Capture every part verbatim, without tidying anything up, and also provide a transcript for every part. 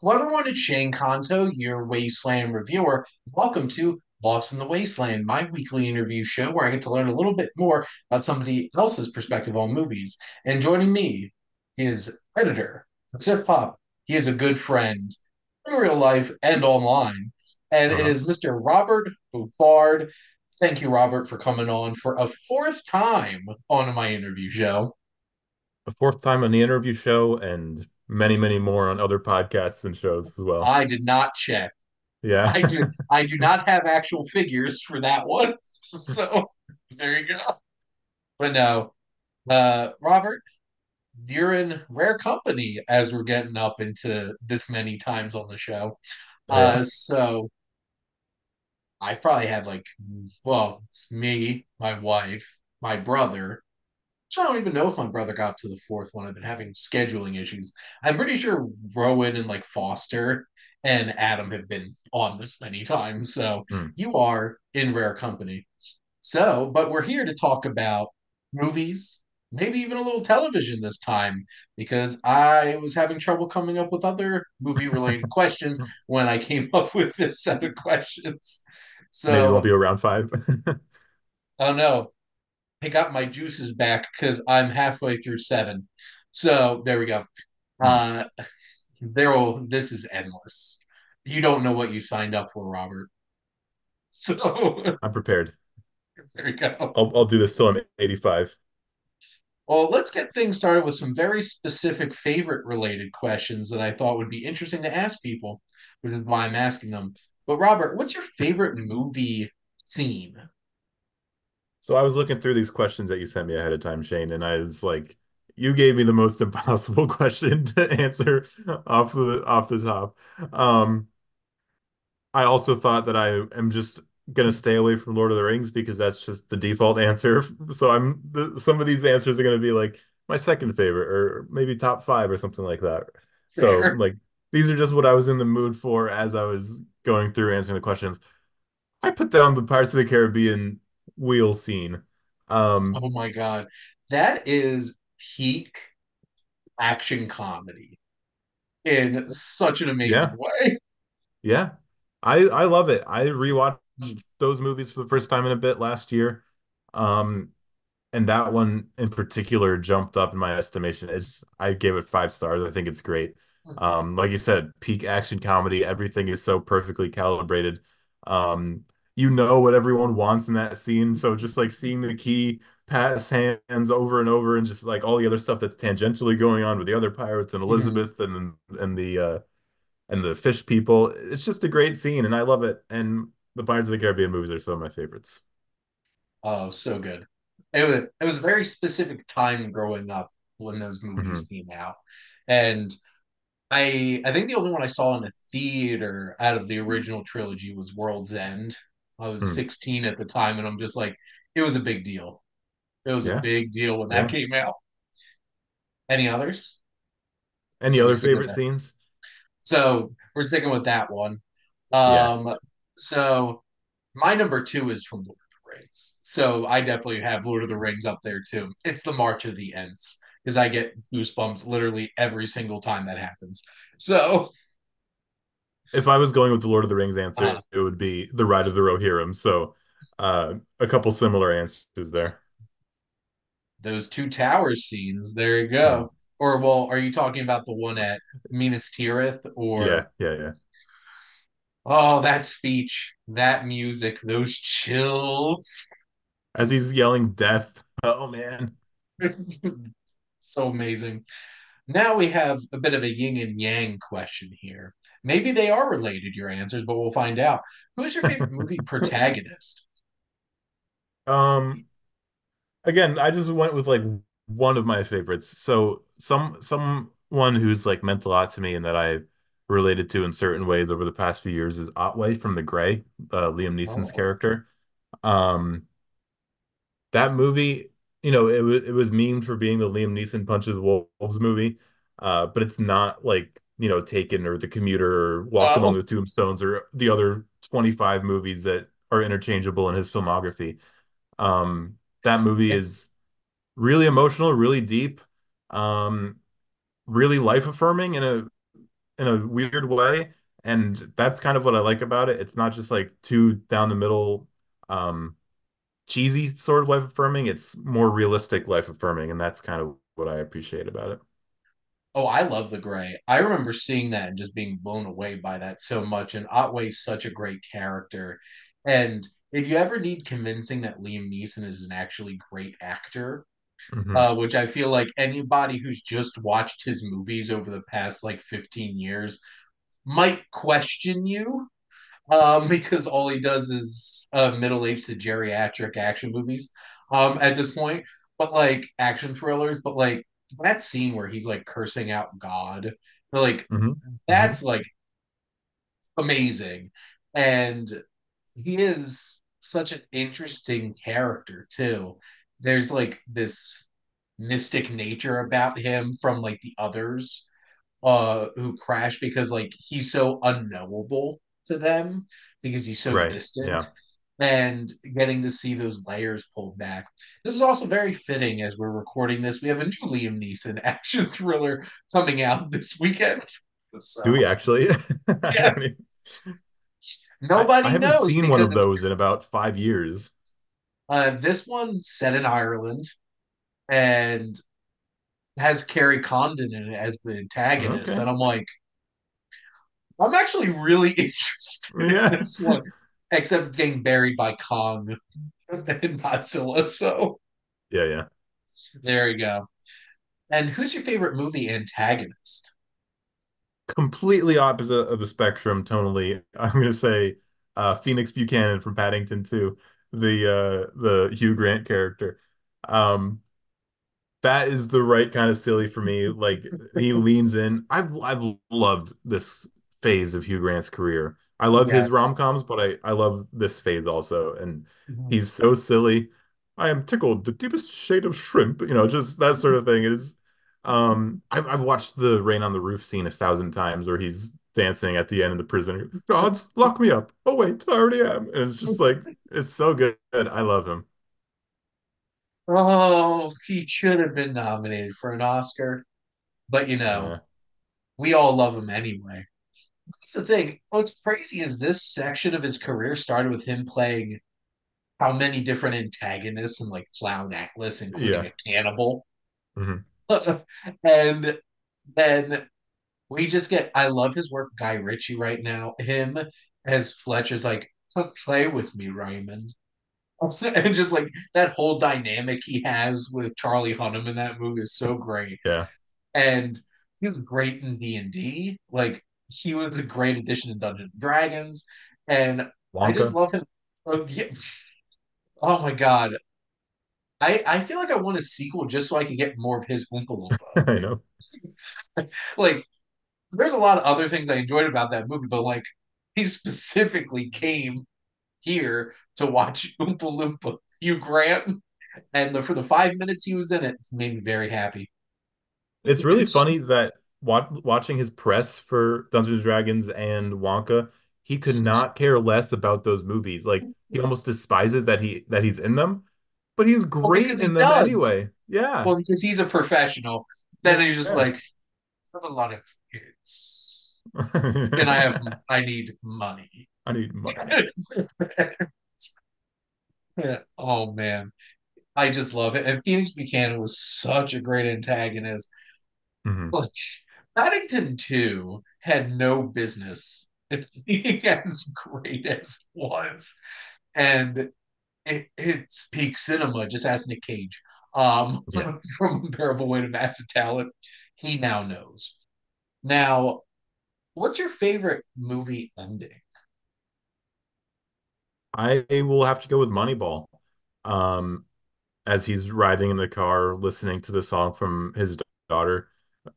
Whoever wanted Shane Conto, your Wasteland reviewer, welcome to Lost in the Wasteland, my weekly interview show where I get to learn a little bit more about somebody else's perspective on movies. And joining me is editor of SiftPop. He is a good friend in real life and online. And uh-huh. It is Mister Robert Bouffard. Thank you, Robert, for coming on for a fourth time on my interview show. A fourth time on the interview show and many, many more on other podcasts and shows as well. I did not check. Yeah. I do I do not have actual figures for that one. So there you go. But no, uh, Robert, you're in rare company as we're getting up into this many times on the show. Uh, yeah. So I probably had like, well, it's me, my wife, my brother. I don't even know if my brother got to the fourth one. I've been having scheduling issues. I'm pretty sure Rowan and like Foster and Adam have been on this many times. So mm. you are in rare company. So, but we're here to talk about movies, maybe even a little television this time, because I was having trouble coming up with other movie related questions when I came up with this set of questions. So maybe it'll be around five. Oh no. I got my juices back because I'm halfway through seven. So there we go. Uh, there will, this is endless. You don't know what you signed up for, Robert. So I'm prepared. There you go. I'll, I'll do this till I'm eighty-five. Well, let's get things started with some very specific favorite related questions that I thought would be interesting to ask people, which is why I'm asking them. But Robert, what's your favorite movie scene? So I was looking through these questions that you sent me ahead of time, Shane, and I was like, you gave me the most impossible question to answer off the, off the top. Um, I also thought that I am just going to stay away from Lord of the Rings because that's just the default answer. So I'm the, some of these answers are going to be like my second favorite or maybe top five or something like that. Fair. So like these are just what I was in the mood for as I was going through answering the questions. I put down the Pirates of the Caribbean wheel scene. Um oh my god, that is peak action comedy in such an amazing yeah. way. Yeah, I I love it. I rewatched those movies for the first time in a bit last year, um and that one in particular jumped up in my estimation. It's I gave it five stars. I think it's great. Um like you said, peak action comedy. Everything is so perfectly calibrated. um You know what everyone wants in that scene. So just like seeing the key pass hands over and over and just like all the other stuff that's tangentially going on with the other pirates and Elizabeth mm-hmm. and and the uh, and the fish people. It's just a great scene and I love it. And the Pirates of the Caribbean movies are some of my favorites. Oh, so good. It was, it was a very specific time growing up when those movies mm-hmm. came out. And I I think the only one I saw in a theater out of the original trilogy was World's End. I was hmm. sixteen at the time, and I'm just like, it was a big deal. It was yeah. a big deal when yeah. that came out. Any others? Any other favorite scenes? So we're sticking with that one. Um, yeah. So my number two is from Lord of the Rings. So I definitely have Lord of the Rings up there, too. It's the March of the Ents, because I get goosebumps literally every single time that happens. So... If I was going with the Lord of the Rings answer, uh, it would be the Ride of the Rohirrim. So uh, a couple similar answers there. Those two towers scenes. There you go. Yeah. Or, well, are you talking about the one at Minas Tirith? Or... Yeah, yeah, yeah. Oh, that speech, that music, those chills. As he's yelling death. Oh, man. So amazing. Now we have a bit of a yin and yang question here. Maybe they are related, your answers, but we'll find out. Who's your favorite movie protagonist? Um, again, I just went with like one of my favorites. So some someone who's like meant a lot to me and that I related to in certain ways over the past few years is Otway from The Grey, uh, Liam Neeson's oh. character. Um, that movie, you know, it was it was memed for being the Liam Neeson punches wolves movie, uh, but it's not like, you know, Taken or The Commuter or Walk oh. Along the Tombstones or the other twenty-five movies that are interchangeable in his filmography. Um, that movie is really emotional, really deep, um, really life-affirming in a in a weird way. And that's kind of what I like about it. It's not just like too down the middle, um, cheesy sort of life affirming. It's more realistic life affirming. And that's kind of what I appreciate about it. Oh, I love The Gray. I remember seeing that and just being blown away by that so much. And Otway's such a great character. And if you ever need convincing that Liam Neeson is an actually great actor, mm-hmm. uh, which I feel like anybody who's just watched his movies over the past like fifteen years might question you, um, because all he does is uh, middle-aged to geriatric action movies um, at this point, but like action thrillers, but like that scene where he's like cursing out God, but, like mm-hmm. that's like amazing. And he is such an interesting character too. There's like this mystic nature about him from like the others uh who crash, because like he's so unknowable to them because he's so right. distant. Yeah. And getting to see those layers pulled back. This is also very fitting as we're recording this. We have a new Liam Neeson action thriller coming out this weekend. So, do we actually? Yeah. I mean, Nobody I, I knows. I haven't seen one of those in about five years. Uh, this one set in Ireland and has Carrie Condon in it as the antagonist. Okay. And I'm like, I'm actually really interested yeah. in this one. Except it's getting buried by Kong and Godzilla, so... Yeah, yeah. There you go. And who's your favorite movie antagonist? Completely opposite of the spectrum, tonally. I'm going to say uh, Phoenix Buchanan from Paddington two, the, uh, the Hugh Grant character. Um, that is the right kind of silly for me. Like, he leans in. I've, I've loved this phase of Hugh Grant's career. I love yes. his rom-coms, but I, I love this phase also. And mm-hmm. he's so silly. I am tickled, the deepest shade of shrimp. You know, just that sort of thing. It is, um, I've, I've watched the Rain on the Roof scene a thousand times where he's dancing at the end of the prison. Gods, lock me up. Oh, wait, I already am. And it's just like, it's so good. I love him. Oh, he should have been nominated for an Oscar. But, you know, yeah. we all love him anyway. That's the thing. What's crazy is this section of his career started with him playing how many different antagonists and like Clown Atlas, including yeah. a cannibal. Mm-hmm. And then we just get, I love his work, Guy Ritchie right now. Him as Fletcher's like, come play with me, Raymond. And just like that whole dynamic he has with Charlie Hunnam in that movie is so great. Yeah. And he was great in D and D. Like, he was a great addition to Dungeons and Dragons, and Wonka. I just love him. Oh, yeah. Oh my god, I I feel like I want a sequel just so I can get more of his Oompa Loompa. I know. Like, there's a lot of other things I enjoyed about that movie, but like, he specifically came here to watch Oompa Loompa. Hugh Grant, and the, for the five minutes he was in it, made me very happy. It's really funny that. Watching his press for Dungeons and Dragons and Wonka, he could not care less about those movies. Like, he almost despises that he that he's in them, but he's great well, in them does. Anyway. Yeah, well, because he's a professional. Then he's just yeah. like, I have a lot of kids, and I have I need money. I need money. Oh man, I just love it. And Phoenix Buchanan was such a great antagonist. Mm-hmm. Like, Paddington two had no business being as great as it was, and it, it's peak cinema. Just ask Nick Cage. Um, yeah. From Unbearable Weight of Massive Talent, he now knows. Now, what's your favorite movie ending? I will have to go with Moneyball. Um, as he's riding in the car, listening to the song from his daughter.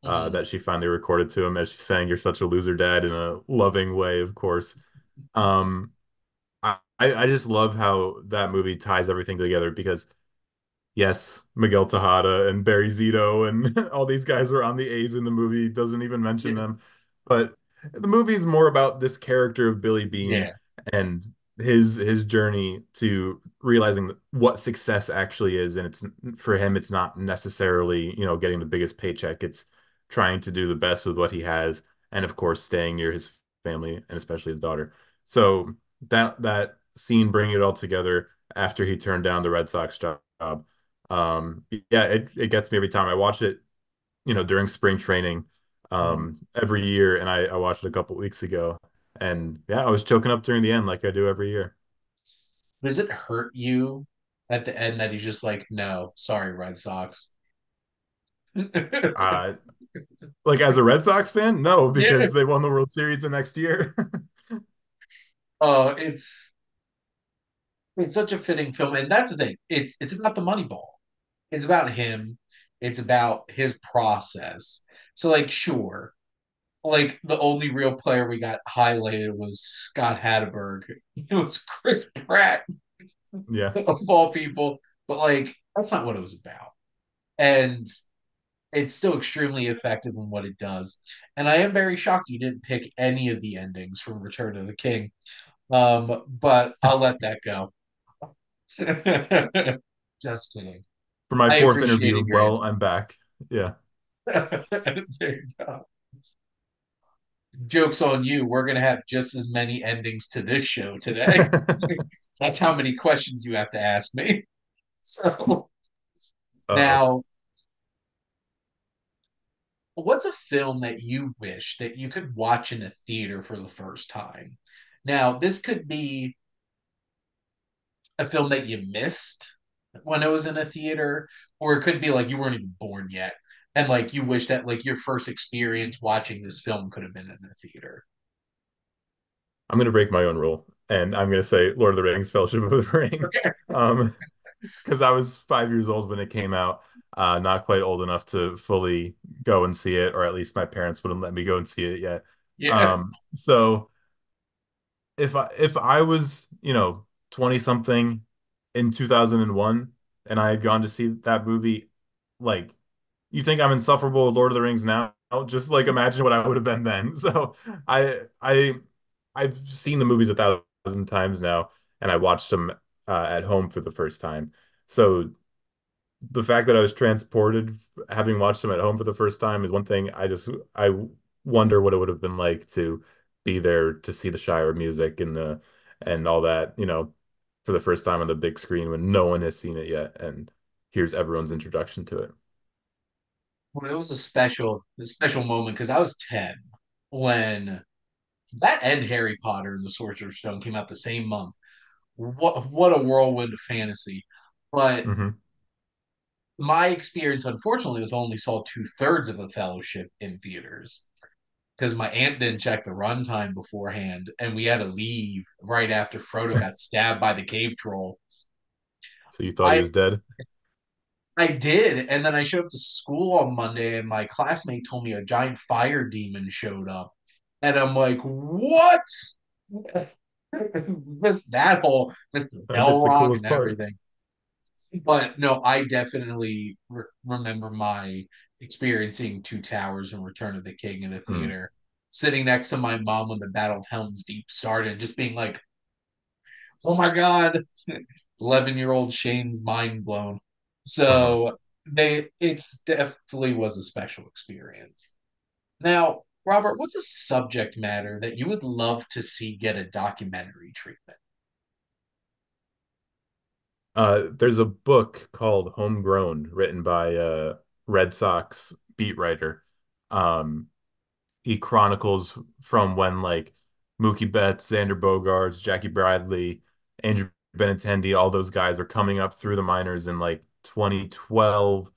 Uh, that she finally recorded to him as she sang "You're Such a Loser, Dad" in a loving way, of course. Um, I, I just love how that movie ties everything together because, yes, Miguel Tejada and Barry Zito and all these guys were on the A's in the movie, doesn't even mention yeah. them. But the movie is more about this character of Billy Bean yeah. and his his journey to realizing what success actually is. And it's for him, it's not necessarily, you know, getting the biggest paycheck. It's trying to do the best with what he has and of course staying near his family and especially his daughter. So that that scene bringing it all together after he turned down the Red Sox job, um, yeah, it it gets me every time. I watch it, you know, during spring training um, every year, and I, I watched it a couple weeks ago, and yeah, I was choking up during the end like I do every year. Does it hurt you at the end that he's just like, no, sorry, Red Sox? uh, like as a Red Sox fan, no, because yeah. they won the World Series the next year. Oh, it's it's such a fitting film, and that's the thing. It's it's about the Moneyball. It's about him. It's about his process. So, like, sure, like the only real player we got highlighted was Scott Hattaberg. It was Chris Pratt, yeah, of all people. But like, that's not what it was about. And it's still extremely effective in what it does. And I am very shocked you didn't pick any of the endings from Return of the King. Um, but I'll let that go. Just kidding. For my fourth interview, well, I'm back. Yeah. There you go. Joke's on you. We're going to have just as many endings to this show today. That's how many questions you have to ask me. So... Now, what's a film that you wish that you could watch in a theater for the first time? Now, this could be a film that you missed when it was in a theater, or it could be like you weren't even born yet, and like you wish that like your first experience watching this film could have been in a theater. I'm going to break my own rule, and I'm going to say Lord of the Rings, Fellowship of the Ring. Okay. Um Because I was five years old when it came out, uh, not quite old enough to fully go and see it, or at least my parents wouldn't let me go and see it yet. Yeah. Um, so if I if I was, you know, twenty something in two thousand one, and I had gone to see that movie, like, you think I'm insufferable with Lord of the Rings now? Just like imagine what I would have been then. So I I I've seen the movies a thousand times now, and I watched them Uh, at home for the first time. So the fact that I was transported having watched them at home for the first time is one thing. I just I wonder what it would have been like to be there to see the Shire music and the and all that, you know, for the first time on the big screen when no one has seen it yet, and here's everyone's introduction to it. Well, it was a special a special moment because I was ten when that and Harry Potter and the Sorcerer's Stone came out the same month. What what a whirlwind of fantasy. But mm-hmm. my experience, unfortunately, was only saw two-thirds of The Fellowship in theaters because my aunt didn't check the runtime beforehand, and we had to leave right after Frodo got stabbed by the cave troll. So you thought I, he was dead? I did, and then I showed up to school on Monday, and my classmate told me a giant fire demon showed up, and I'm like, what? Missed that whole bell rock and everything. Part. But no, I definitely re- remember my experiencing Two Towers and Return of the King in a theater, mm. sitting next to my mom when the Battle of Helm's Deep started, just being like, oh my God, eleven-year-old Shane's mind blown. So they, it's definitely was a special experience. Now, Robert, what's a subject matter that you would love to see get a documentary treatment? Uh, there's a book called Homegrown, written by a Red Sox beat writer. Um, he chronicles from when like Mookie Betts, Xander Bogarts, Jackie Bradley, Andrew Benintendi, all those guys were coming up through the minors in like twenty twelve,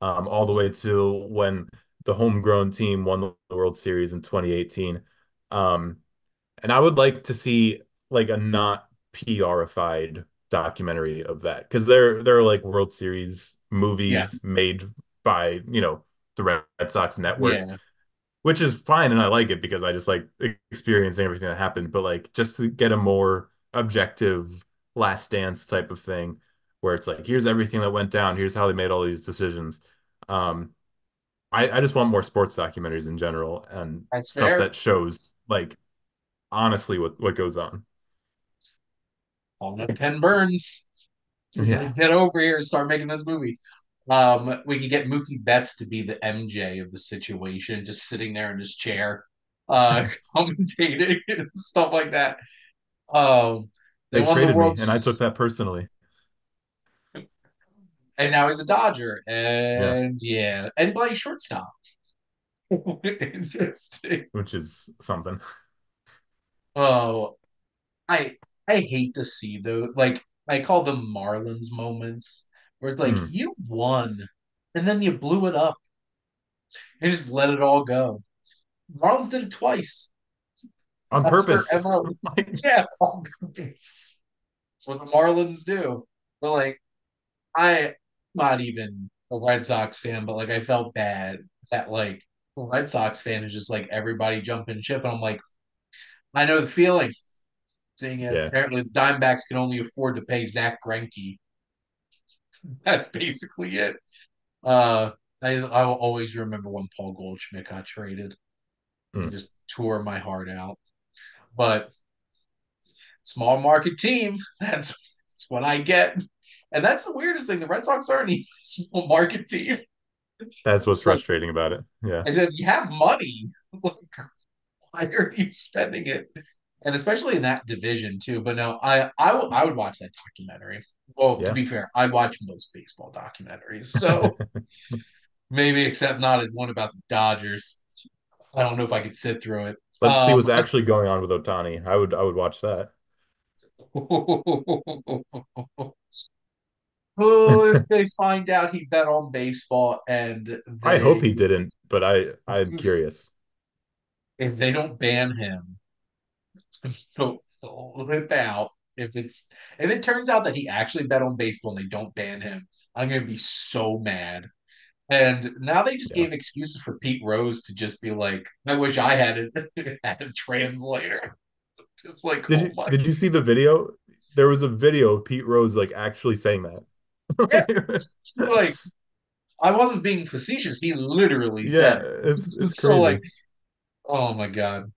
um, all the way to when the homegrown team won the World Series in twenty eighteen. Um, and I would like to see like a not P R-ified documentary of that, because there, there are like World Series movies yeah. made by, you know, the Red Sox network, yeah. which is fine. And I like it because I just like experiencing everything that happened. But like just to get a more objective Last Dance type of thing where it's like, here's everything that went down. Here's how they made all these decisions. Um, I, I just want more sports documentaries in general, and That's stuff fair. that shows, like, honestly what, what goes on. Calling up Ken Burns. Just yeah. get over here and start making this movie. Um, we could get Mookie Betts to be the M J of the situation, just sitting there in his chair. uh, commentating and stuff like that. Um, they, they won traded the World me, and I took that personally. And now he's a Dodger, and yeah, yeah. and play shortstop. Interesting, which is something. Oh, I I hate to see those. Like I call them Marlins moments, where like mm. you won, and then you blew it up, and just let it all go. Marlins did it twice on That's purpose. Yeah, on purpose. That's what the Marlins do. But like, I. Not even a Red Sox fan, but like I felt bad that like a Red Sox fan is just like everybody jumping ship, and I'm like, I know the feeling. Seeing it, yeah. Apparently the Diamondbacks can only afford to pay Zach Greinke. That's basically it. Uh, I I will always remember when Paul Goldschmidt got traded. Mm. It just tore my heart out. But small market team, that's that's what I get. And that's the weirdest thing. The Red Sox aren't even a small market team. That's what's frustrating like, about it. Yeah. And if you have money, like, why are you spending it? And especially in that division, too. But no, I, I, w- I would watch that documentary. Well, yeah. To be fair, I watch most baseball documentaries. So maybe, except not one about the Dodgers. I don't know if I could sit through it. Let's um, see what's actually going on with Ohtani. I would, I would watch that. Well, if they find out he bet on baseball and they, I hope he didn't, but I, I'm curious. If they don't ban him, they'll rip out. If it's if it turns out that he actually bet on baseball and they don't ban him, I'm gonna be so mad. And now they just yeah. gave excuses for Pete Rose to just be like, I wish I had a, had a translator. It's like did, oh you, my. did you see the video? There was a video of Pete Rose like actually saying that. Yeah. Like, I wasn't being facetious. He literally yeah, said it. It's, it's so crazy. Like, oh my God.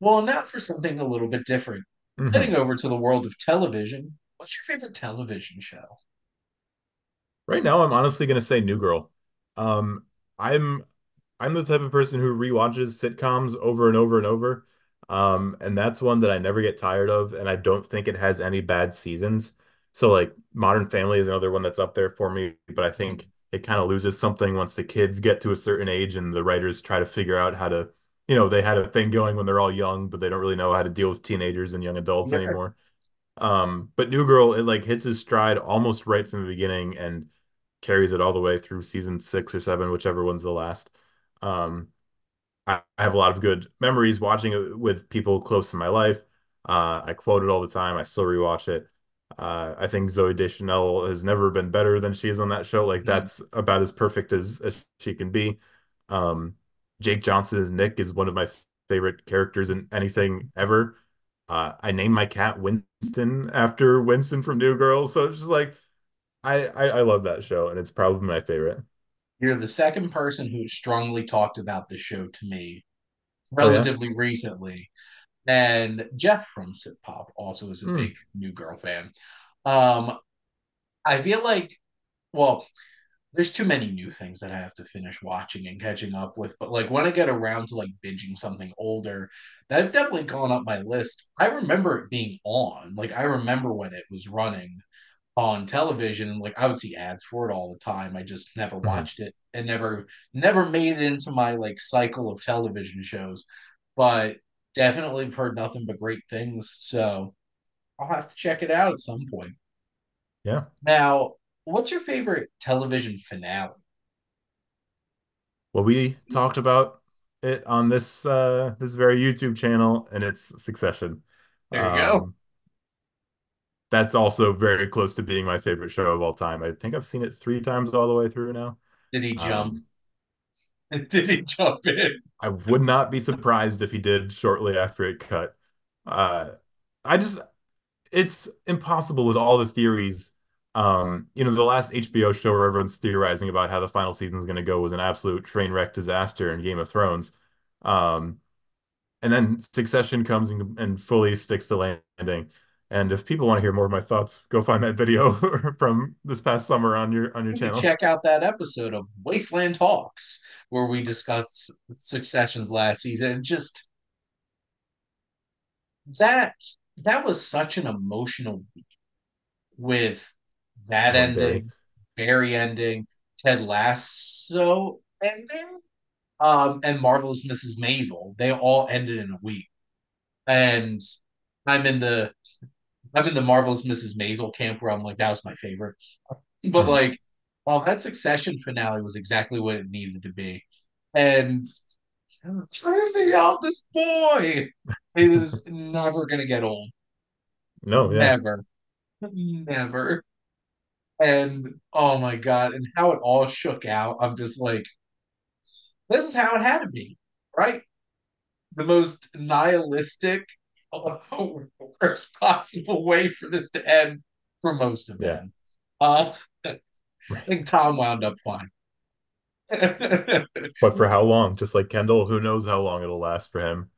Well, now for something a little bit different. Mm-hmm. Heading over to the world of television. What's your favorite television show? Right now, I'm honestly going to say New Girl. Um, I'm I'm the type of person who rewatches sitcoms over and over and over. Um, and that's one that I never get tired of, and I don't think it has any bad seasons. So like Modern Family is another one that's up there for me, but I think it kind of loses something once the kids get to a certain age and the writers try to figure out how to, you know, they had a thing going when they're all young, but they don't really know how to deal with teenagers and young adults yeah. anymore. Um, but New Girl, it like hits its stride almost right from the beginning and carries it all the way through season six or seven, whichever one's the last. Um, I have a lot of good memories watching it with people close to my life. Uh, I quote it all the time. I still rewatch it. Uh, I think Zooey Deschanel has never been better than she is on that show. Like, mm-hmm. that's about as perfect as, as she can be. Um, Jake Johnson's Nick is one of my favorite characters in anything ever. Uh, I named my cat Winston after Winston from New Girl. So it's just like, I, I, I love that show, and it's probably my favorite. You're the second person who strongly talked about the show to me relatively oh, yeah. recently. And Jeff from SiftPop also is a mm. big New Girl fan. Um, I feel like, well, there's too many new things that I have to finish watching and catching up with. But like when I get around to like binging something older, that's definitely gone up my list. I remember it being on. Like I remember when it was running on television, and like I would see ads for it all the time. I just never watched it and never never made it into my like cycle of television shows, but definitely have heard nothing but great things, so I'll have to check it out at some point. Yeah. Now, what's your favorite television finale? Well, we talked about it on this uh this very YouTube channel, and it's Succession. There you um, go. That's also very close to being my favorite show of all time. I think I've seen it three times all the way through now. Did he jump? Um, did he jump in? I would not be surprised if he did shortly after it cut. Uh, I just, it's impossible with all the theories. Um, you know, the last H B O show where everyone's theorizing about how the final season is going to go was an absolute train wreck disaster in Game of Thrones. Um, and then Succession comes and, and fully sticks the landing. And if people want to hear more of my thoughts, go find that video from this past summer on your on your you channel. Check out that episode of Wasteland Talks where we discussed Succession's last season. Just that that was such an emotional week with that oh, ending, big. Barry ending, Ted Lasso ending, um, and Marvelous Missus Maisel. They all ended in a week, and I'm in the I'm in the Marvelous Missus Maisel camp where I'm like, that was my favorite. But mm. like, well, that Succession finale was exactly what it needed to be, and the hell, this boy is never gonna get old. No, yeah. never, never. And oh my god, and how it all shook out. I'm just like, this is how it had to be, right? The most nihilistic, oh, worst possible way for this to end for most of yeah. them. Uh, I think Tom wound up fine. But for how long? Just like Kendall, who knows how long it'll last for him.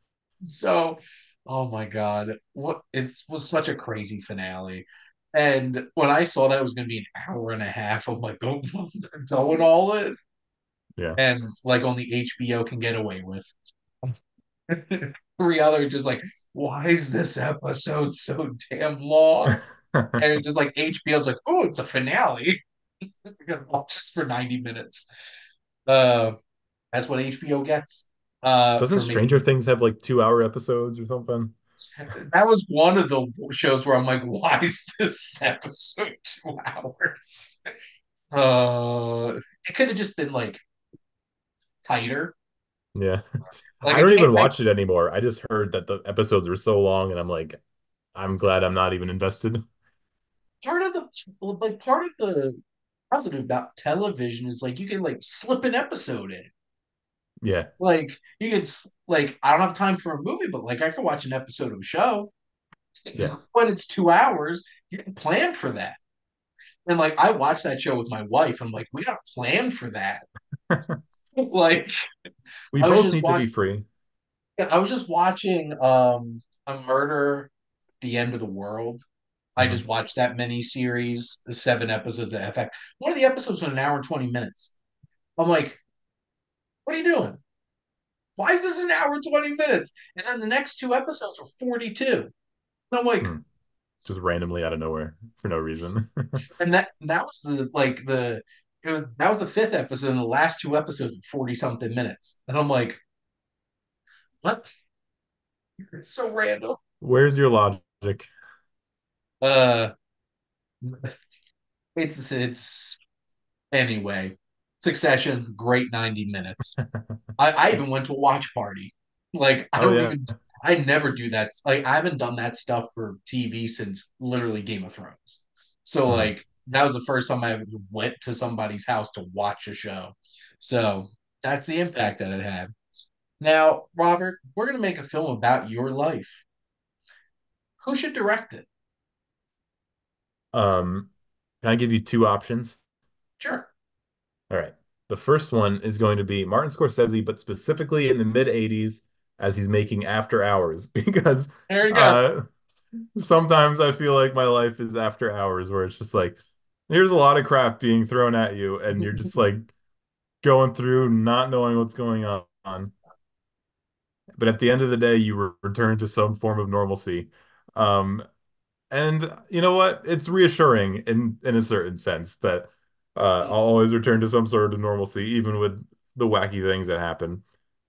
So, oh my god, what it was such a crazy finale. And when I saw that it was going to be an hour and a half, I'm like, oh, they're going all in. Yeah. And like only H B O can get away with. Every other just like, why is this episode so damn long? And just like H B O's like, oh, it's a finale. We're going to watch this for ninety minutes. Uh, that's what H B O gets. Uh, Doesn't Stranger me. Things have like two hour episodes or something? That was one of the shows where I'm like, why is this episode two hours? Uh, it could have just been like tighter. Yeah. Like, I don't I even watch I, it anymore. I just heard that the episodes were so long, and I'm like, I'm glad I'm not even invested. Part of the like, part of the positive about television is like you can like slip an episode in. Yeah. Like you could like I don't have time for a movie, but like I could watch an episode of a show. Yeah. When it's two hours, you didn't plan for that. And like I watched that show with my wife. I'm like, we don't plan for that. Like we both need watch- to be free. Yeah, I was just watching um A Murder at the End of the World. I just watched that mini series, the seven episodes of F X. One of the episodes was an hour and twenty minutes. I'm like, what are you doing? Why is this an hour and twenty minutes? And then the next two episodes were forty-two. And I'm like, hmm. just randomly out of nowhere for no reason. And that that was the like the it was, that was the fifth episode, and the last two episodes were forty something minutes. And I'm like, what? It's so random. Where's your logic? Uh, it's it's anyway. Succession, great ninety minutes. I, I even went to a watch party. Like I don't oh, yeah. even. I never do that. Like I haven't done that stuff for T V since literally Game of Thrones. So mm-hmm. like that was the first time I ever went to somebody's house to watch a show. So that's the impact that it had. Now, Robert, we're gonna make a film about your life. Who should direct it? Um, can I give you two options? Sure. All right. The first one is going to be Martin Scorsese, but specifically in the mid eighties as he's making After Hours, because there you go. Uh, sometimes I feel like my life is After Hours, where it's just like, here's a lot of crap being thrown at you, and you're just like going through not knowing what's going on. But at the end of the day, you re- return to some form of normalcy. Um, And you know what? It's reassuring in, in a certain sense that uh, I'll always return to some sort of normalcy, even with the wacky things that happen.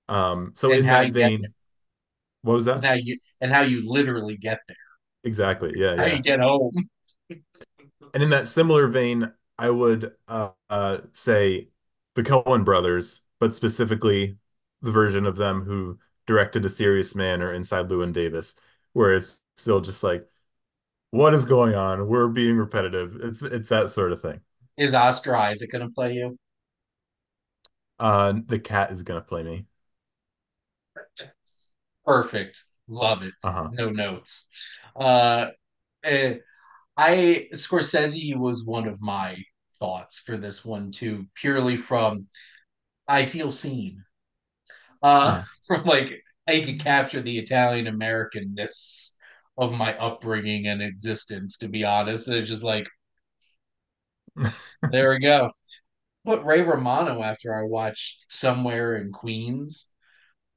Um, so and in that vein, what was that? And how, you, and how you literally get there. Exactly. Yeah. How yeah. you get home. And in that similar vein, I would uh, uh, say the Coen brothers, but specifically the version of them who directed A Serious Man or Inside Llewyn Davis, where it's still just like, what is going on? We're being repetitive. It's it's that sort of thing. Is Oscar Isaac going to play you? Uh, the cat is going to play me. Perfect. Love it. Uh-huh. No notes. Uh, eh, I Scorsese was one of my thoughts for this one too, purely from I feel seen. Uh, from like I could capture the Italian Americanness of my upbringing and existence, to be honest. And it's just like, there we go. But Ray Romano, after I watched Somewhere in Queens,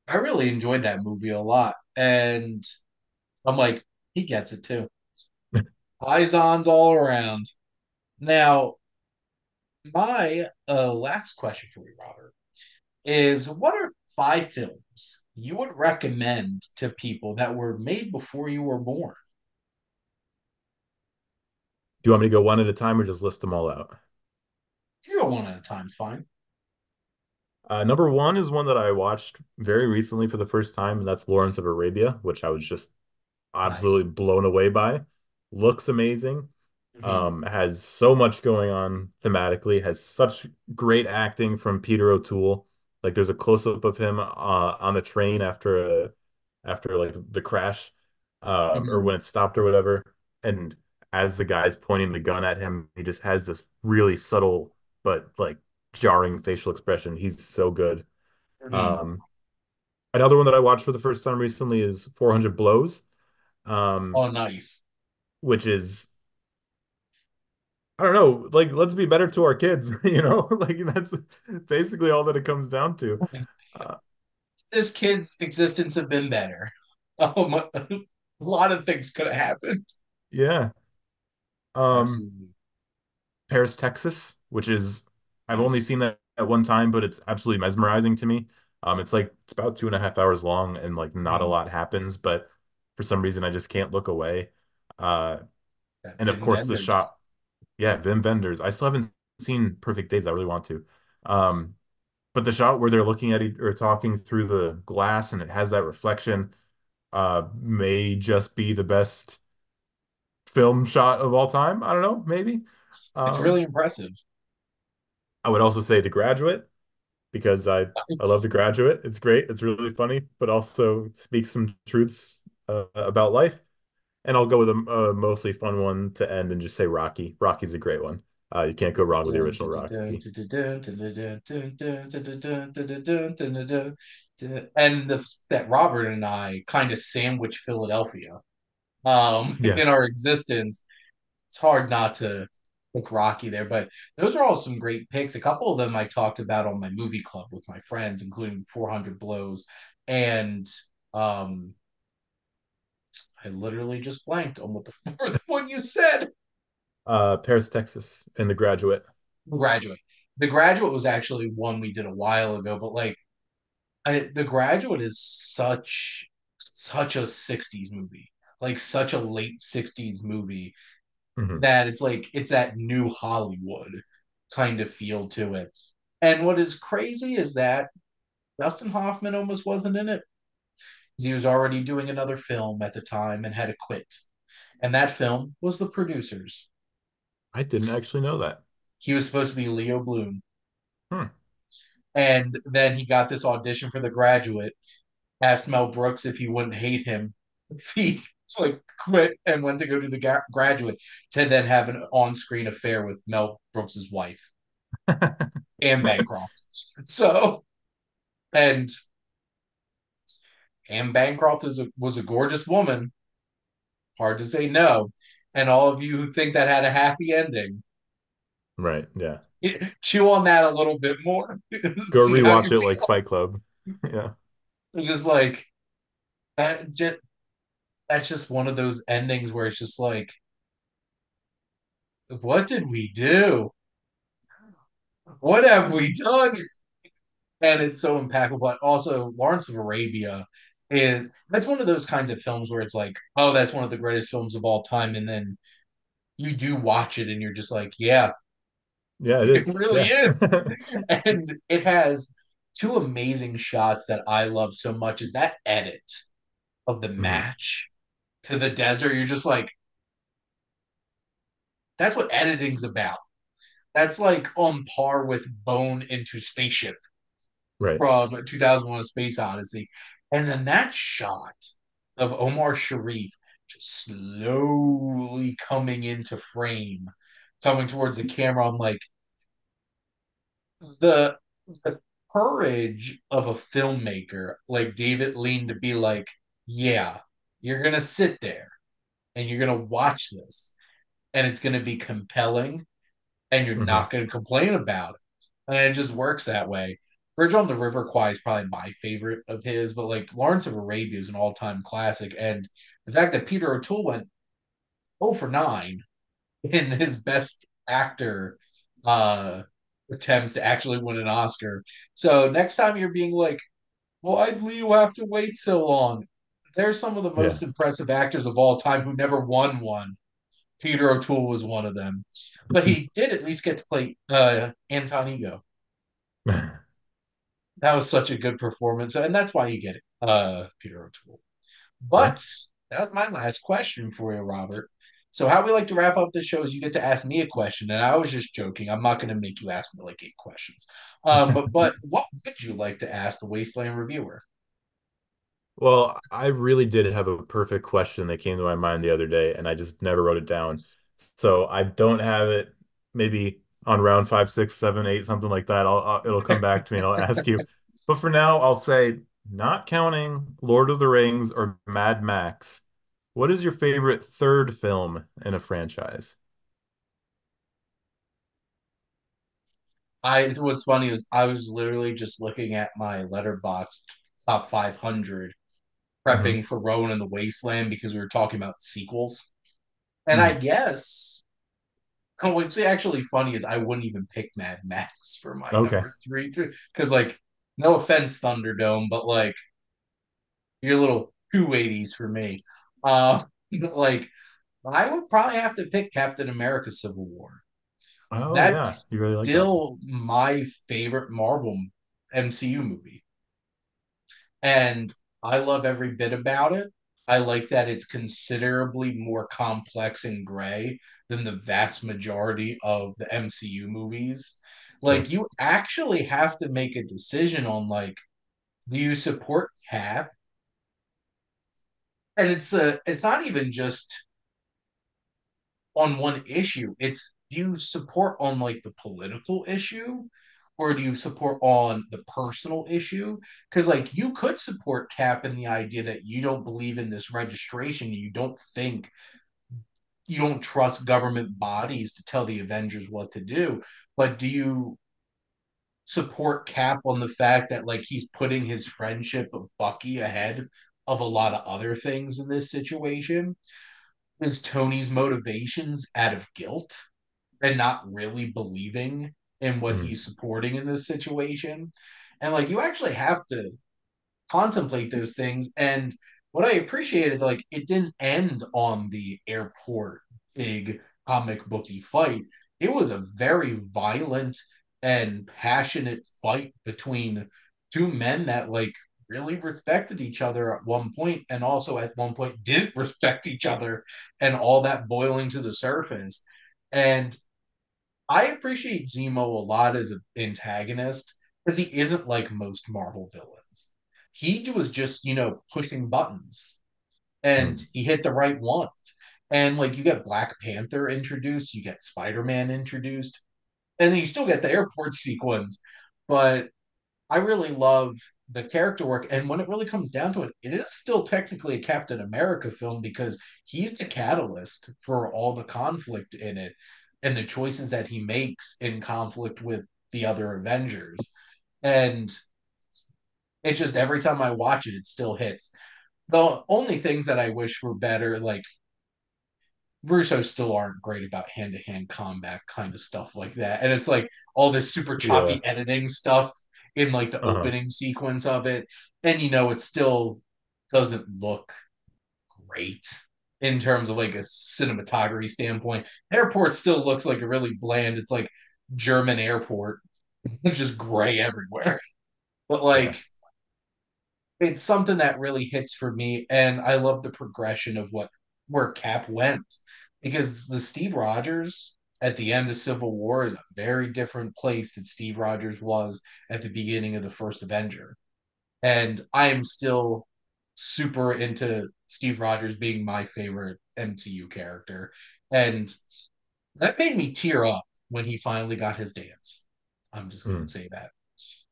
I really enjoyed that movie a lot. And I'm like, he gets it too. Paisans all around. Now, my uh, last question for you, Robert, is what are five films you would recommend to people that were made before you were born? Do you want me to go one at a time or just list them all out? You go one at a time, it's fine. Uh, number one is one that I watched very recently for the first time, and that's Lawrence of Arabia, which I was just absolutely nice. blown away by. Looks amazing. Mm-hmm. Um, has so much going on thematically, has such great acting from Peter O'Toole. Like, there's a close-up of him uh, on the train after a, after like the crash uh, mm-hmm. or when it stopped or whatever. And as the guy's pointing the gun at him, he just has this really subtle but like jarring facial expression. He's so good. Mm-hmm. Um, another one that I watched for the first time recently is four hundred blows. Um, oh, nice. Which is, I don't know, like, let's be better to our kids, you know? Like, that's basically all that it comes down to. Uh, this kid's existence have been better. Oh, my, a lot of things could have happened. Yeah. Um, absolutely. Paris, Texas, which is, I've only seen that at one time, but it's absolutely mesmerizing to me. Um, it's like, it's about two and a half hours long and like not a lot happens, but for some reason I just can't look away. Uh, that and of course Vendors. The shot. Yeah, Vim Vendors. I still haven't seen Perfect Days. I really want to. Um, but the shot where they're looking at it or talking through the glass and it has that reflection uh, may just be the best film shot of all time. I don't know, maybe. Um, it's really impressive. I would also say The Graduate, because I, I love The Graduate. It's great. It's really funny, but also speaks some truths uh, about life. And I'll go with a, a mostly fun one to end and just say Rocky. Rocky's a great one. Uh, you can't go wrong with the original Rocky. And the, that Robert and I kind of sandwich Philadelphia um, yeah. in our existence. It's hard not to pick Rocky there, but those are all some great picks. A couple of them I talked about on my movie club with my friends, including four hundred blows and... Um, I literally just blanked on what the fourth one you said. Uh, Paris, Texas, and The Graduate. The Graduate. The Graduate was actually one we did a while ago, but like, I, The Graduate is such such a sixties movie, like such a late sixties movie mm-hmm. that it's like it's that new Hollywood kind of feel to it. And what is crazy is that Dustin Hoffman almost wasn't in it. He was already doing another film at the time and had to quit. And that film was The Producers. I didn't actually know that. He was supposed to be Leo Bloom. Hmm. And then he got this audition for The Graduate, asked Mel Brooks if he wouldn't hate him. He like quit and went to go to The ga- Graduate to then have an on-screen affair with Mel Brooks' wife, Anne Bancroft. So, and... Anne Bancroft is a, was a gorgeous woman. Hard to say no. And all of you who think that had a happy ending. Right, yeah. Chew on that a little bit more. Go rewatch it like Fight Club. Yeah. Just like, that, just, that's just one of those endings where it's just like, what did we do? What have we done? And it's so impactful. But also, Lawrence of Arabia is that's one of those kinds of films where it's like, oh, that's one of the greatest films of all time. And then you do watch it and you're just like, yeah. Yeah, it is. It really yeah. is. And it has two amazing shots that I love so much is that edit of the mm-hmm. match to the desert. You're just like, that's what editing's about. That's like on par with Bone into Spaceship. Right. From two thousand one A Space Odyssey. And then that shot of Omar Sharif just slowly coming into frame, coming towards the camera. I'm like, the, the courage of a filmmaker like David Lean to be like, yeah, you're going to sit there and you're going to watch this and it's going to be compelling and you're mm-hmm. not going to complain about it. And it just works that way. Bridge on the River Kwai is probably my favorite of his, but like Lawrence of Arabia is an all-time classic, and the fact that Peter O'Toole went oh for nine in his best actor uh, attempts to actually win an Oscar. So next time you're being like, why do you have to wait so long? They're some of the most yeah. impressive actors of all time who never won one. Peter O'Toole was one of them, but he did at least get to play uh, Anton Ego. That was such a good performance, and that's why you get it, uh, Peter O'Toole. But yeah. that was my last question for you, Robert. So how we like to wrap up the show is you get to ask me a question, and I was just joking. I'm not going to make you ask me like eight questions. Um, but, but what would you like to ask the Wasteland Reviewer? Well, I really did have a perfect question that came to my mind the other day, and I just never wrote it down. So I don't have it. Maybe on round five, six, seven, eight, something like that. I'll, I'll it'll come back to me and I'll ask you. But for now, I'll say, not counting Lord of the Rings or Mad Max, what is your favorite third film in a franchise? I what's funny is I was literally just looking at my Letterboxd top five hundred, prepping mm-hmm. for Rowan and the Wasteland because we were talking about sequels, and mm-hmm. I guess. What's actually funny is I wouldn't even pick Mad Max for my okay. number three, because like, no offense, Thunderdome, but like, you're a little too eighties for me. Uh, like, I would probably have to pick Captain America Civil War. Oh, That's yeah. you really like still that. my favorite Marvel M C U movie, and I love every bit about it. I like that it's considerably more complex and gray than the vast majority of the M C U movies. Like, you actually have to make a decision on, like, do you support Cap? And it's a, it's not even just on one issue. It's, do you support on, like, the political issue? Or do you support on the personal issue? Because, like, you could support Cap in the idea that you don't believe in this registration. You don't think, you don't trust government bodies to tell the Avengers what to do. But do you support Cap on the fact that, like, he's putting his friendship of Bucky ahead of a lot of other things in this situation? Is Tony's motivations out of guilt and not really believing and what mm-hmm. he's supporting in this situation? And, like, you actually have to contemplate those things. And what I appreciated, like, it didn't end on the airport big comic booky fight. It was a very violent and passionate fight between two men that, like, really respected each other at one point, and also at one point didn't respect each other, and all that boiling to the surface. And I appreciate Zemo a lot as an antagonist because he isn't like most Marvel villains. He was just, you know, pushing buttons, and mm. he hit the right ones. And, like, you get Black Panther introduced, you get Spider-Man introduced, and then you still get the airport sequence. But I really love the character work. And when it really comes down to it, it is still technically a Captain America film because he's the catalyst for all the conflict in it, and the choices that he makes in conflict with the other Avengers. And it's just, every time I watch it, it still hits. The only things that I wish were better, like, Russo still aren't great about hand-to-hand combat kind of stuff like that. And it's like all this super choppy yeah. editing stuff in, like, the uh-huh. opening sequence of it. And, you know, it still doesn't look great in terms of, like, a cinematography standpoint. Airport still looks like a really bland, it's like German airport. It's just gray everywhere. But, like, yeah. it's something that really hits for me, and I love the progression of what where Cap went. Because the Steve Rogers at the end of Civil War is a very different place than Steve Rogers was at the beginning of the first Avenger. And I am still super into Steve Rogers being my favorite M C U character. And that made me tear up when he finally got his dance. I'm just going to mm. say that.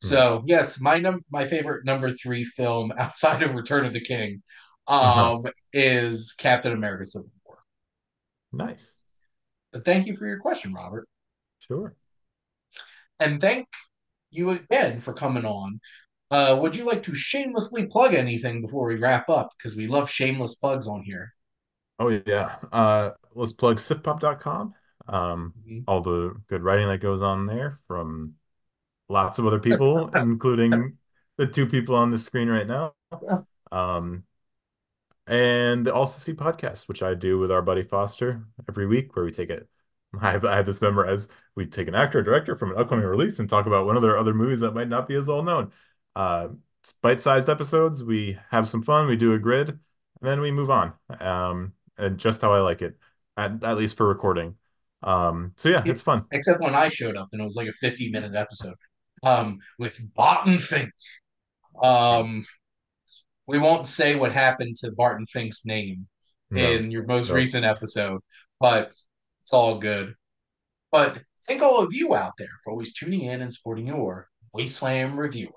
Mm. So, yes, my num- my favorite number three film outside of Return of the King um, uh-huh. is Captain America Civil War. Nice. But thank you for your question, Robert. Sure. And thank you again for coming on. Uh, would you like to shamelessly plug anything before we wrap up? Because we love shameless plugs on here. Oh, yeah. Uh, let's plug sift pop dot com. Um, mm-hmm. All the good writing that goes on there from lots of other people, including the two people on the screen right now. Um, and also see podcasts, which I do with our buddy Foster every week, where we take it. I have, I have this memorized. We take an actor or director from an upcoming release and talk about one of their other movies that might not be as well known. Uh, it's bite-sized episodes. We have some fun. We do a grid, and then we move on. Um, and just how I like it, at, at least for recording. Um, so yeah, it's fun. Except when I showed up and it was like a fifty-minute episode um, with Barton Fink. Um, we won't say what happened to Barton Fink's name no, in your most no. recent episode, but. It's all good. But thank all of you out there for always tuning in and supporting your Wasteland Reviewer.